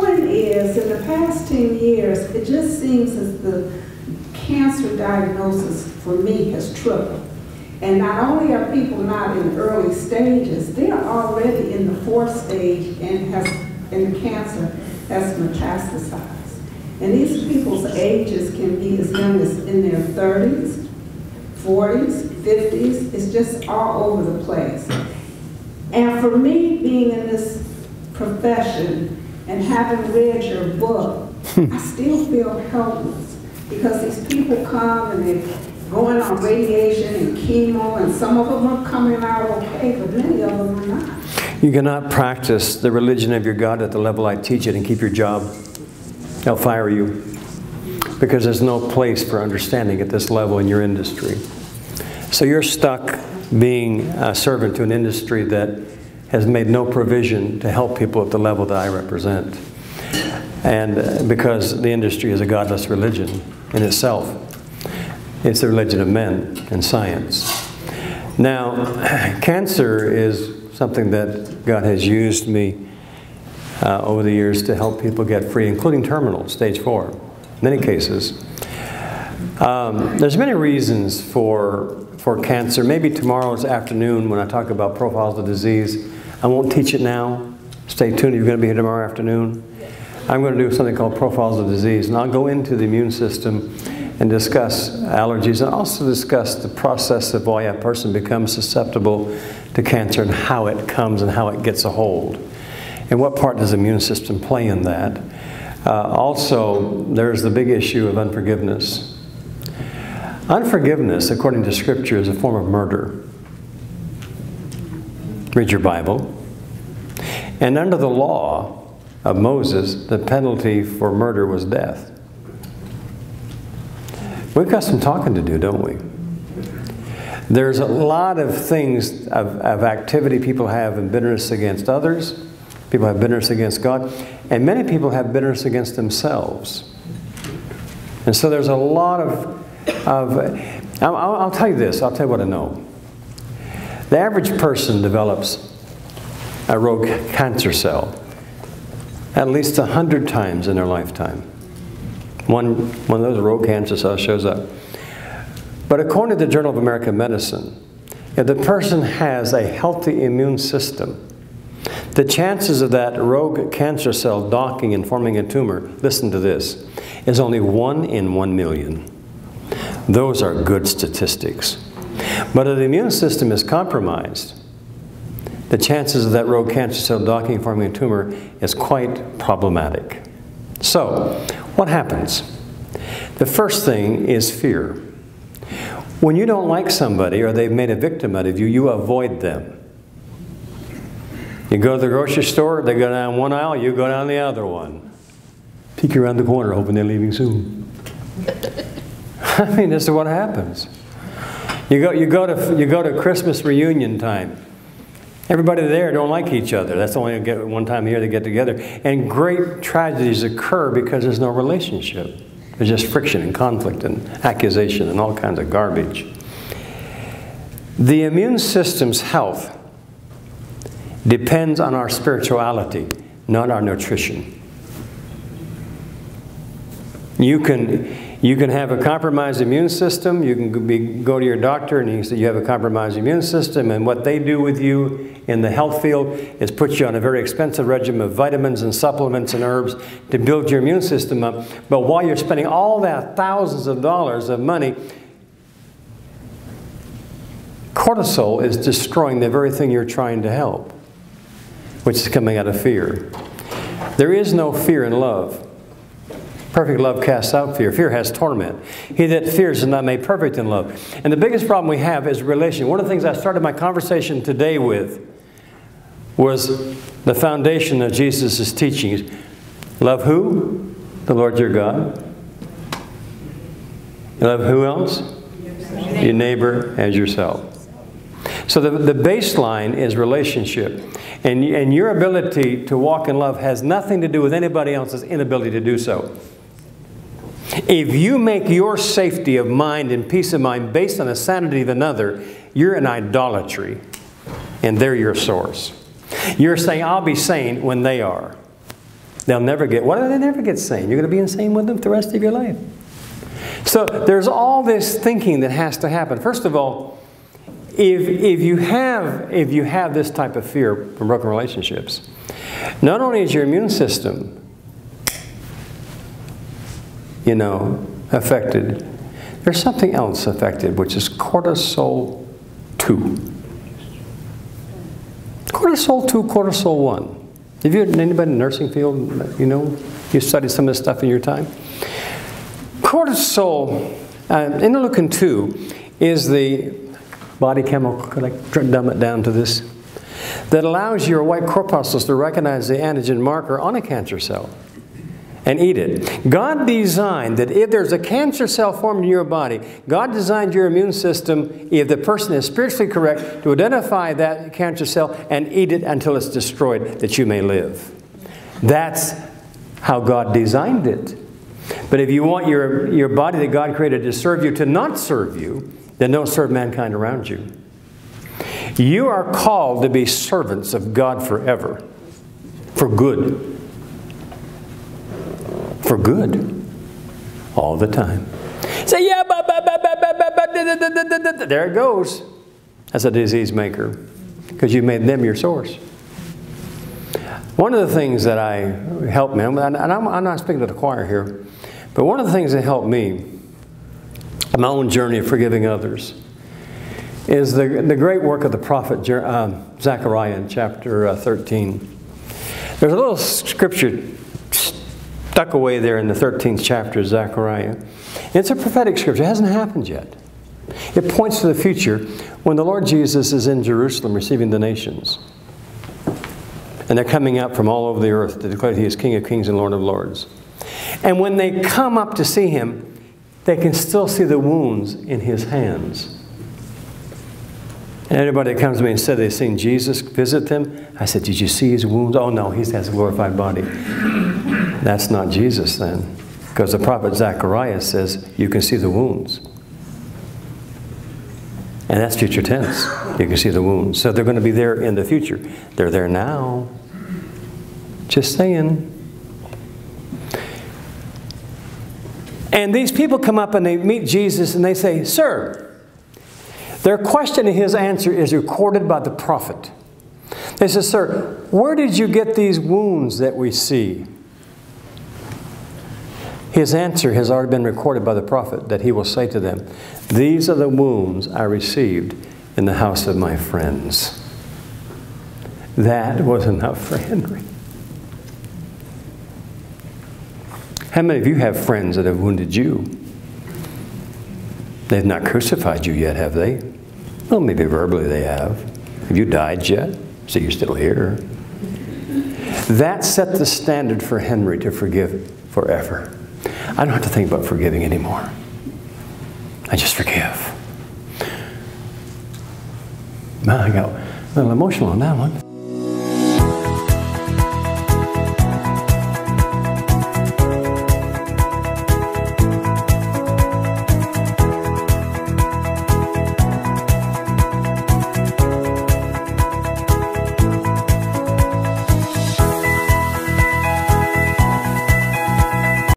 point is, in the past 10 years, it just seems as the cancer diagnosis for me has tripled. And not only are people not in early stages, they are already in the fourth stage and the cancer has metastasized. And these people's ages can be as young as in their 30s, 40s, 50s. It's just all over the place. And for me, being in this profession and having read your book, I still feel helpless because these people come and they're going on radiation and chemo, and some of them are coming out okay, but many of them are not. You cannot practice the religion of your God at the level I teach it and keep your job. They'll fire you because there's no place for understanding at this level in your industry. So you're stuck being a servant to an industry that has made no provision to help people at the level that I represent. And because the industry is a godless religion in itself. It's the religion of men and science. Now, cancer is something that God has used me over the years to help people get free, including terminal, stage 4, in many cases. There's many reasons for cancer. Maybe tomorrow's afternoon when I talk about profiles of disease, I won't teach it now. Stay tuned, you're going to be here tomorrow afternoon. I'm going to do something called profiles of disease, and I'll go into the immune system and discuss allergies and also discuss the process of why a person becomes susceptible to cancer and how it comes and how it gets a hold. And what part does the immune system play in that? Also, there's the big issue of unforgiveness. Unforgiveness, according to Scripture, is a form of murder. Read your Bible. And under the law of Moses, the penalty for murder was death. We've got some talking to do, don't we? There's a lot of things, of activity people have in bitterness against others. People have bitterness against God, and many people have bitterness against themselves. And so there's a lot I'll tell you this, I'll tell you what I know. The average person develops a rogue cancer cell at least 100 times in their lifetime. One of those rogue cancer cells shows up. But according to the Journal of American Medicine, if the person has a healthy immune system, the chances of that rogue cancer cell docking and forming a tumor, listen to this, is only 1 in 1,000,000. Those are good statistics. But if the immune system is compromised, the chances of that rogue cancer cell docking and forming a tumor is quite problematic. So, what happens? The first thing is fear. When you don't like somebody or they've made a victim out of you, you avoid them. You go to the grocery store, they go down one aisle, you go down the other one. Peek around the corner, hoping they're leaving soon. I mean, this is what happens. You go to Christmas reunion time. Everybody there don't like each other. That's the only one time a year they get together. And great tragedies occur because there's no relationship. There's just friction and conflict and accusation and all kinds of garbage. The immune system's health depends on our spirituality, not our nutrition. You can have a compromised immune system. You can go to your doctor and he says you have a compromised immune system, and what they do with you in the health field is put you on a very expensive regimen of vitamins and supplements and herbs to build your immune system up. But while you're spending all that thousands of dollars of money, cortisol is destroying the very thing you're trying to help, which is coming out of fear. There is no fear in love. Perfect love casts out fear. Fear has torment. He that fears is not made perfect in love. And the biggest problem we have is relation. One of the things I started my conversation today with was the foundation of Jesus' teachings. Love who? The Lord your God. Love who else? Your neighbor as yourself. So the baseline is relationship. And your ability to walk in love has nothing to do with anybody else's inability to do so. If you make your safety of mind and peace of mind based on the sanity of another, you're in idolatry. And they're your source. You're saying, I'll be sane when they are. They'll never get, why do they never get sane? You're going to be insane with them for the rest of your life. So there's all this thinking that has to happen. First of all, if you have this type of fear from broken relationships, not only is your immune system, you know, affected, there's something else affected, which is cortisol 2. Cortisol 2, cortisol 1. Have you heard anybody in the nursing field, you know, you studied some of this stuff in your time? Cortisol, interleukin 2 is the body chemical, could I dumb it down to this? That allows your white corpuscles to recognize the antigen marker on a cancer cell and eat it. God designed that if there's a cancer cell formed in your body, God designed your immune system, if the person is spiritually correct, to identify that cancer cell and eat it until it's destroyed, that you may live. That's how God designed it. But if you want your body that God created to serve you to not serve you, then don't serve mankind around you. You are called to be servants of God forever, for good. For good, all the time. Say, yeah, but, there it goes. That's a disease maker, because you made them your source. One of the things that helped me, and I'm not speaking to the choir here, but one of the things that helped me in my own journey of forgiving others is the great work of the prophet Zechariah in chapter 13. There's a little scripture stuck away there in the 13th chapter of Zechariah. It's a prophetic scripture. It hasn't happened yet. It points to the future when the Lord Jesus is in Jerusalem receiving the nations. And they're coming out from all over the earth to declare He is King of Kings and Lord of Lords. And when they come up to see Him, they can still see the wounds in His hands. And everybody that comes to me and said they've seen Jesus visit them, I said, did you see His wounds? Oh no, He has a glorified body. That's not Jesus then, because the prophet Zechariah says you can see the wounds. And that's future tense. You can see the wounds. So they're going to be there in the future. They're there now. Just saying. And these people come up and they meet Jesus and they say, sir. Their question and His answer is recorded by the prophet. They say, sir, where did you get these wounds that we see? His answer has already been recorded by the prophet, that He will say to them, these are the wounds I received in the house of my friends. That was enough for Henry. How many of you have friends that have wounded you? They've not crucified you yet, have they? Well, maybe verbally they have. Have you died yet? So you're still here. That set the standard for Henry to forgive forever. I don't have to think about forgiving anymore. I just forgive. I got a little emotional on that one.